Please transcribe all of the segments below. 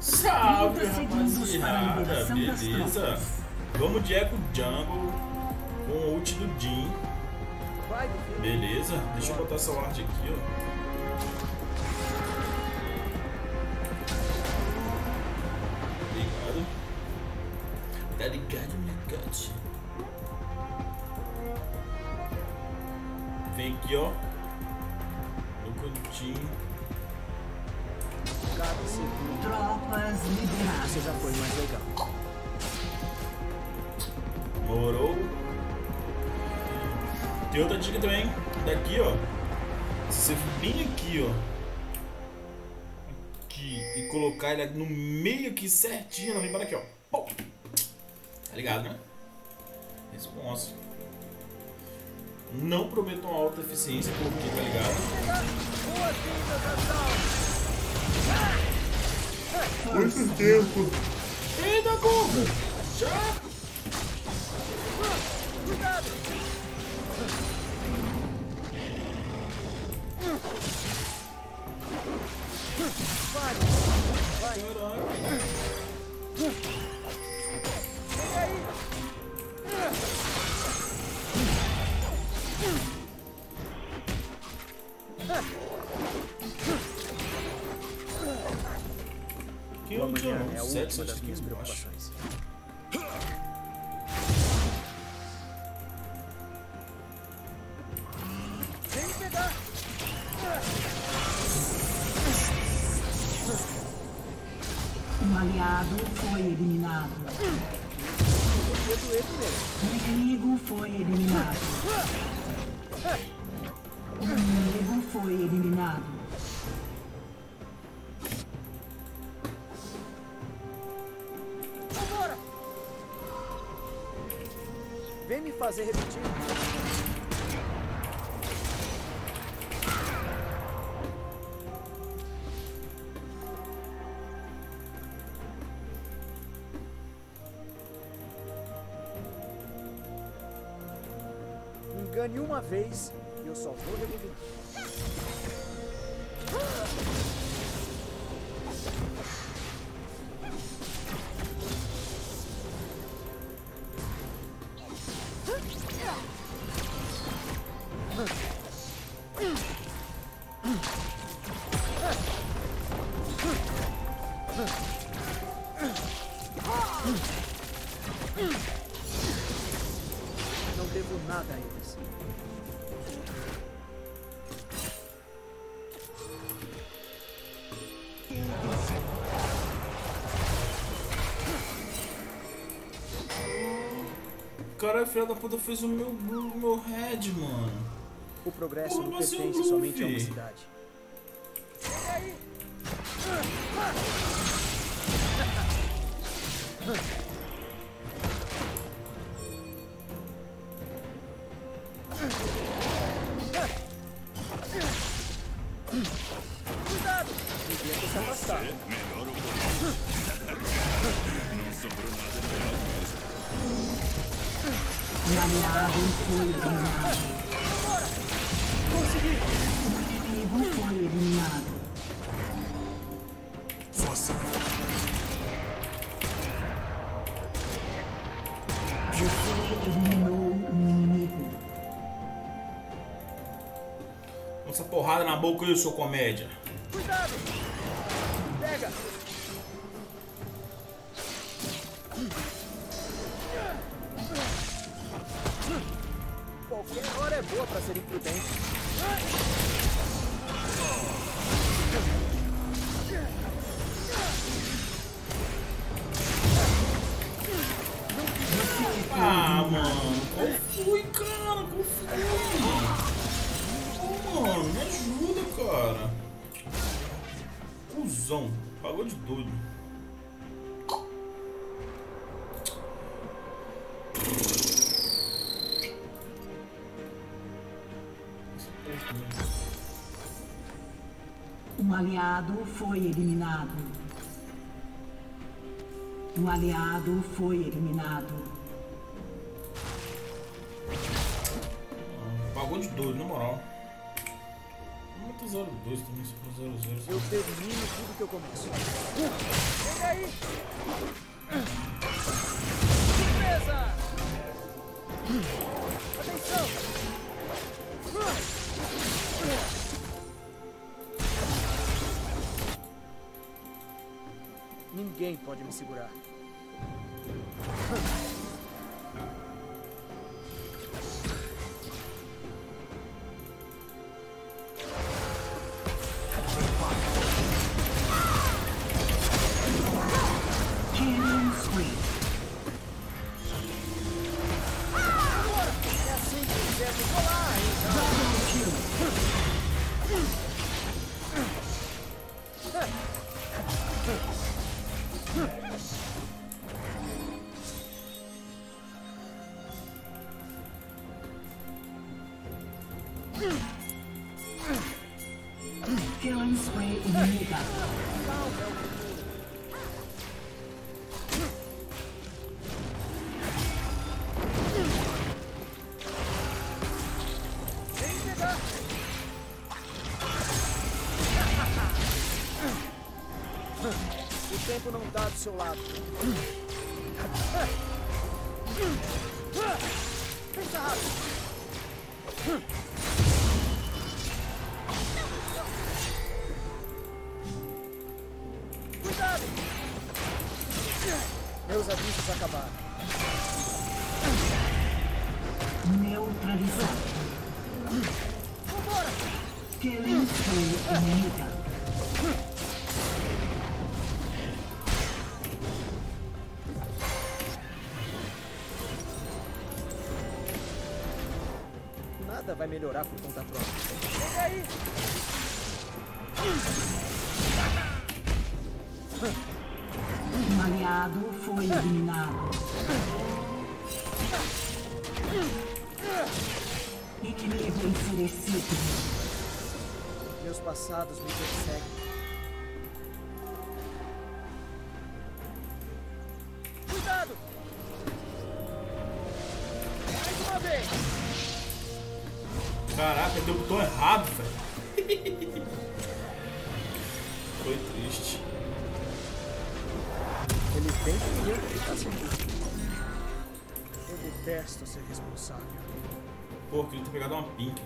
Salve, rapaziada, beleza? Vamos de Eco Jungle com o ult do Jin. Beleza? Deixa eu botar essa ward aqui, ó. Obrigado. Tá ligado, minha cat? Vem aqui, ó. No cantinho. Tropas liberadas. Já foi mais legal. Morou. Tem outra dica também. Daqui, ó. Se você for bem aqui, ó. Aqui. E colocar ele no meio aqui certinho. Não vem para aqui, ó. Pô. Tá ligado, né? Responsa. Não prometo uma alta eficiência porque, tá ligado? Muito tempo. Eita, corra! Já! Cuidado! Vai! Vai! Pega aí! Que amanhã é a última das minhas preocupações. Vem pegar! Um aliado foi eliminado. Um inimigo foi eliminado. Um inimigo foi eliminado. Vem me fazer repetir. Engane uma vez e eu só vou reviver. Não devo nada a eles. Cara, filha da puta fez o meu head, mano. O progresso não pertence somente a uma cidade. Cuidado! Devia ter se afastado. Não sobrou nada melhor mesmo. Consegui! O inimigo foi eliminado. Força! Você eliminou o inimigo. Essa porrada na boca e eu sou comédia. Cuidado! Pega! Qualquer hora é boa pra ser imprudente. Ah, mano, confui, cara, confui. Pô, mano, me ajuda, cara. Cusão, pagou de doido. Um aliado foi eliminado. Um aliado foi eliminado. Pagou de doido, na moral. Muito 02 também, 00. Eu termino tudo que eu começo. Ninguém pode me segurar. O tempo não dá do seu lado. Pensa rápido. Cuidado! Meus avisos acabaram. Neutralizado. Vambora! Queremos unida. Vai melhorar por conta própria. Chega aí! Um aliado foi eliminado. Equilíbrio enfurecido. Meus passados me perseguem. Caraca, deu o botão errado, velho. Foi triste. Ele tem que eu ficar sem isso. Eu detesto ser responsável. Pô, queria ter pegado uma pink.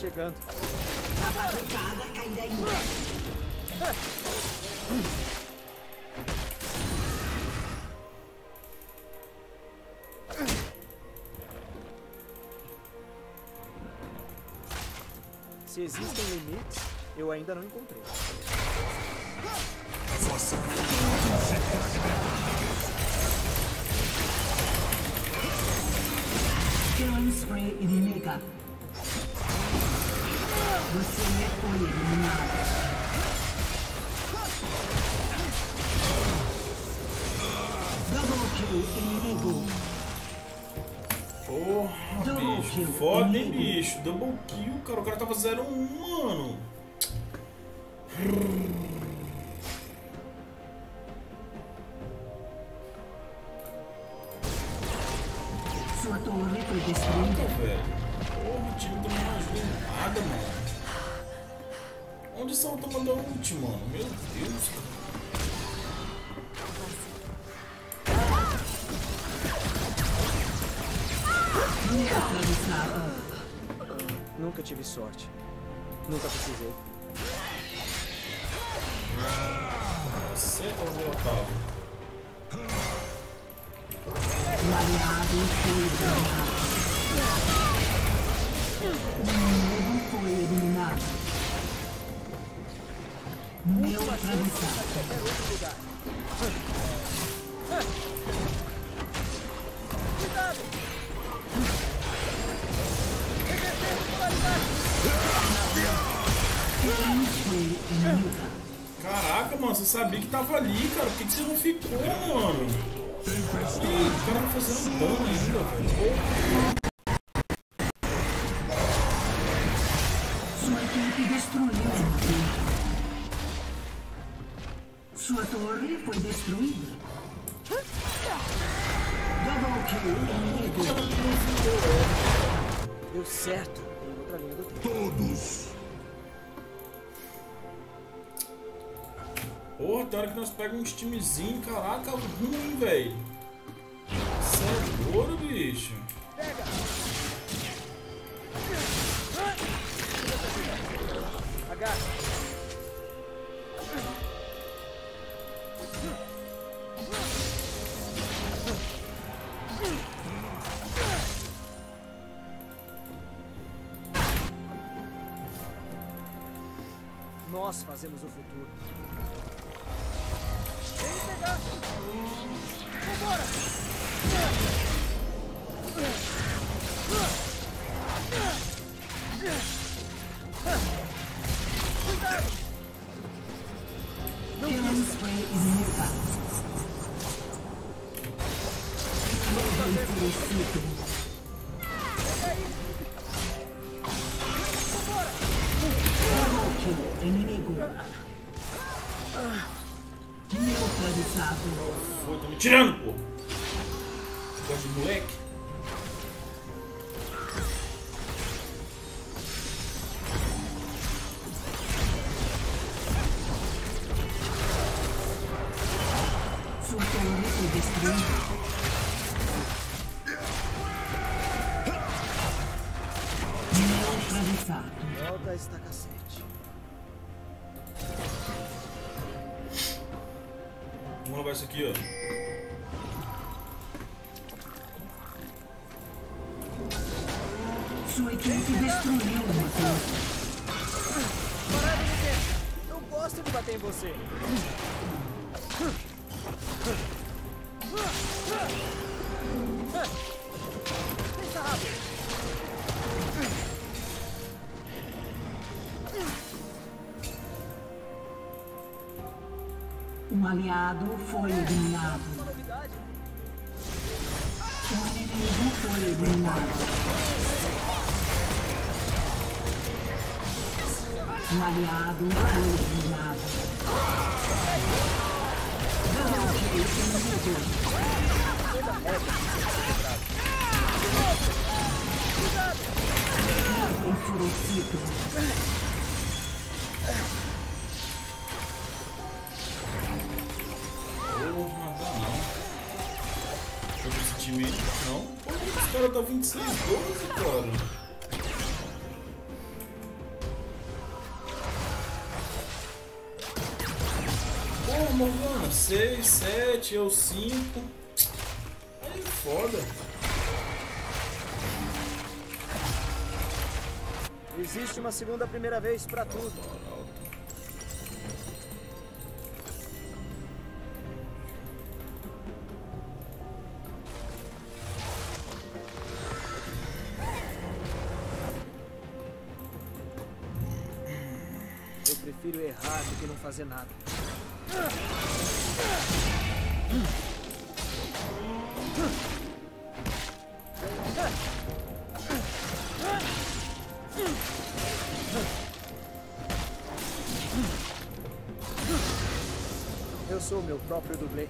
Chegando. A barricada cai daí. Se existem limites, eu ainda não encontrei. Força. Killing spree inimiga. Você foi eliminado. Double kill inimigo. Porra, bicho. Foda, hein, bicho. Double kill, cara. O cara tava 0-1, mano. Sua torre foi destruída, velho. Porra, o time não ajuda em nada, mano. Onde são o tomando a ult, mano? Meu Deus. Nunca tive sorte. Nunca precisei. Você tá voltado. Não foi eliminado. Meu atravessado. Cuidado! Caraca, mano, você sabia que tava ali, cara. Por que você não ficou, mano? Ih, o cara tá fazendo dano ainda, velho. Sua equipe destruiu. Sua torre foi destruída. Double kill inimigo. Deu certo. Tem outra linha do tempo. Todos. Porra, tem hora que nós pegamos uns timezinhos. Caraca, ruim, velho. Sério, ouro, bicho. Pega. Nós fazemos o futuro. Vem pegar! Vambora! Cuidado! Não foi inevitável. Inimigo. Neutralizado. Foi, tô me tirando, pô. Gosto de moleque. Surpreendente destruído. Neutralizado. Volta a estaca 7. Vamos levar isso aqui, ó. Sua equipe destruiu uma coisa. Parada de tempo. Não gosto de bater em você. Pensa rápido. Um aliado foi eliminado. Um inimigo foi eliminado. Um aliado foi eliminado. Não tirei o inimigo. Enfurecido. Não, os caras tá 26 gols, cara. Pô, mano, 6, 7, eu 5. Aí foda. Existe uma segunda primeira vez pra tudo. Prefiro errar do que não fazer nada. Eu sou o meu próprio dublê.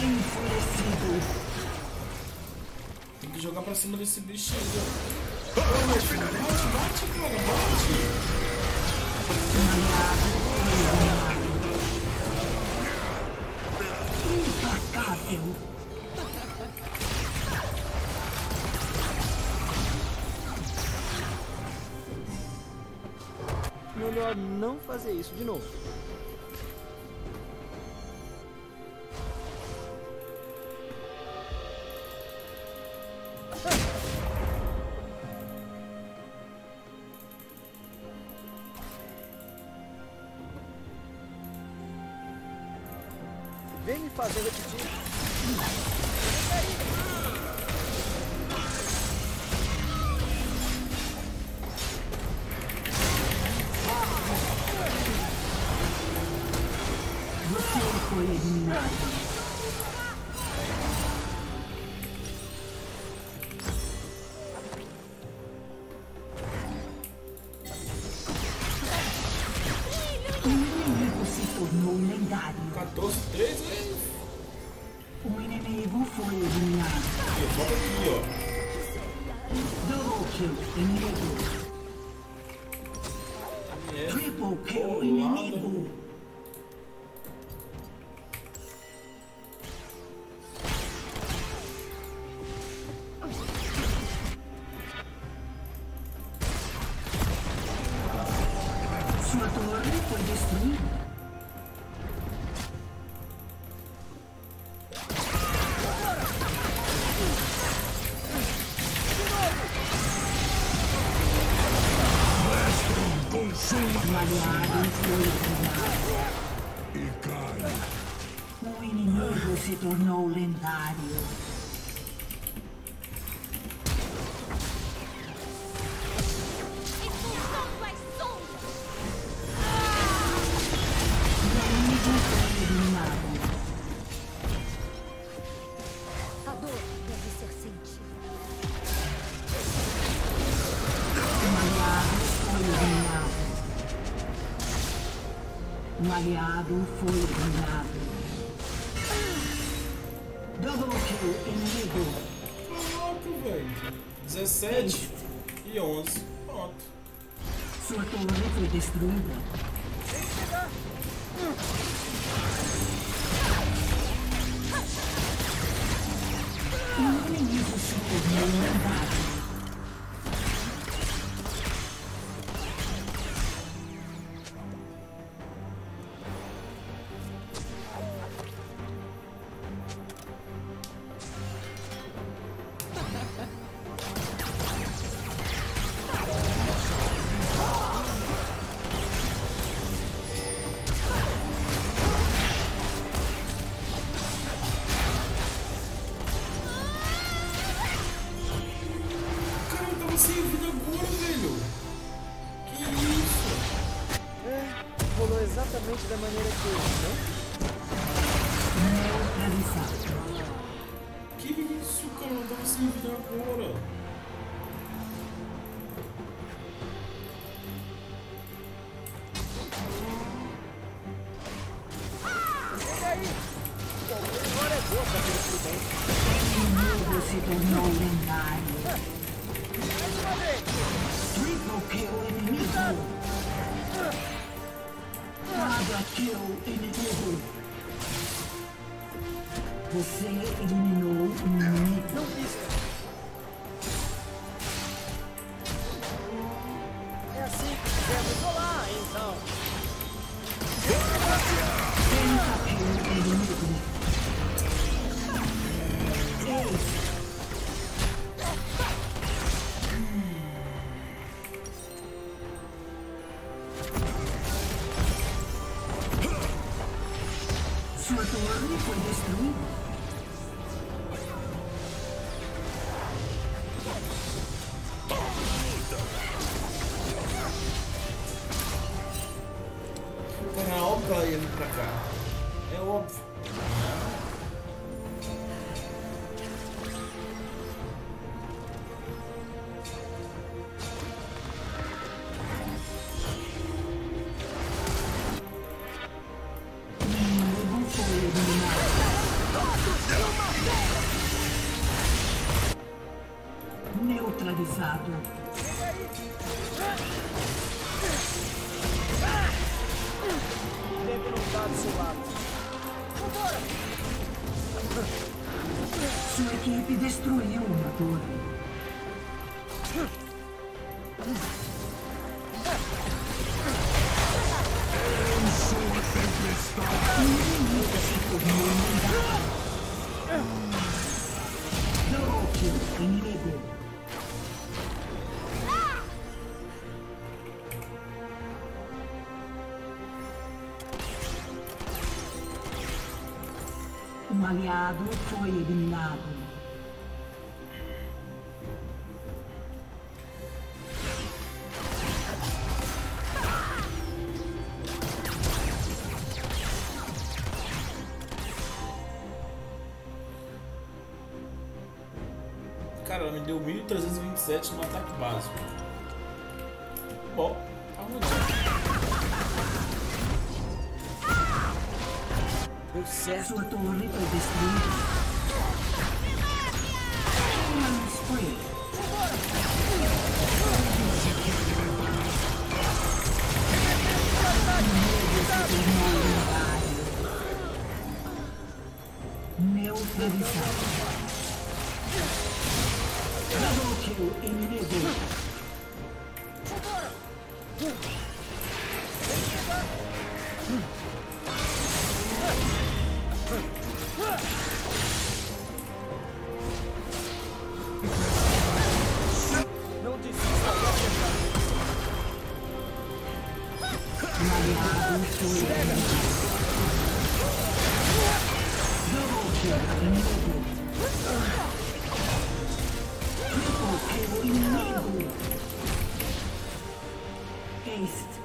Enfurecido. Tem que jogar pra cima desse bicho aí, ó. Bate, cara. Bate, cara. Bate. Impagável. Melhor não fazer isso de novo. Vem me fazer repetir. Você foi eliminado. O inimigo se tornou lendário. 14-3, hein? O inimigo foi eliminado. Volta aqui, ó. Double kill, inimigo. Triple kill, inimigo. Sua torre foi destruída. O inimigo se tornou lendário. Expulsão mais sombra. O inimigo foi eliminado. A dor deve ser sentida. O aliado foi eliminado. Um aliado foi eliminado. Double kill, inimigo. Pronto, velho. 17 e 11. Pronto. Sua torre foi destruída. Tem que pegar. Um inimigo se tornou lendário. Sem vida agora, velho. Que isso? É, rolou exatamente da maneira que eu, né? Que isso, cara? Eu tava sem vida agora. Olha aí. Agora é boa pra ver tudo bem. O mundo se tornou lendário. Triple kill inimigo. Nada kill inimigo. Você eliminou o inimigo. Não fiz. É assim que devemos rolar, então. Triple kill inimigo. Ei. Sua torre foi destruída. neutralizado. Derrotado seu lado. Sua equipe destruiu uma torre. Um aliado foi eliminado. Cara, ela me deu 1.327 no ataque básico. Bom, tá mudando. Certo. Sua torre foi destruída. Mas foi ele. Neutralizado. Inimigo. Não desista da inimigo. Haste.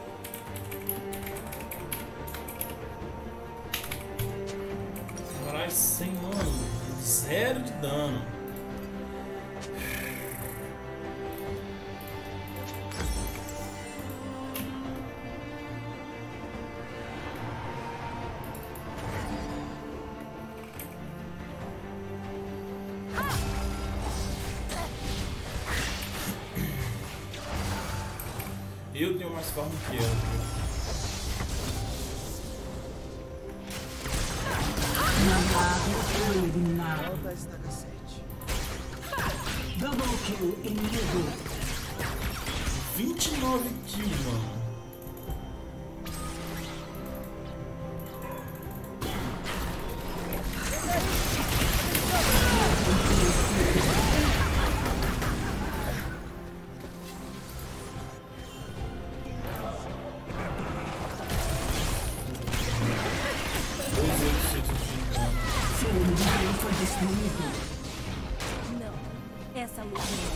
Caralho, senhor. 0 de dano. Eu tenho mais forma que ela. Mandado eliminado. Volta está cacete. Double kill inimigo. 29 kills, mano. Não, essa luta não.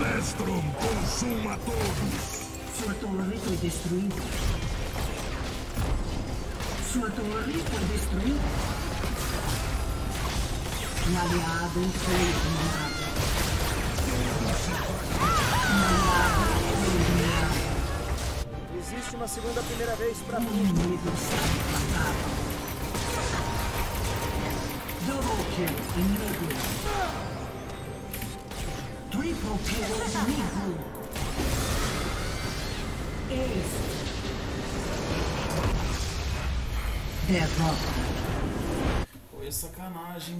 Maestro, consuma todos. Sua torre foi destruída. Sua torre foi destruída. Um aliado foi eliminado. Existe uma segunda primeira vez pra mim. Double kill inimigo. Triple kill inimigo. Derrota. Foi sacanagem.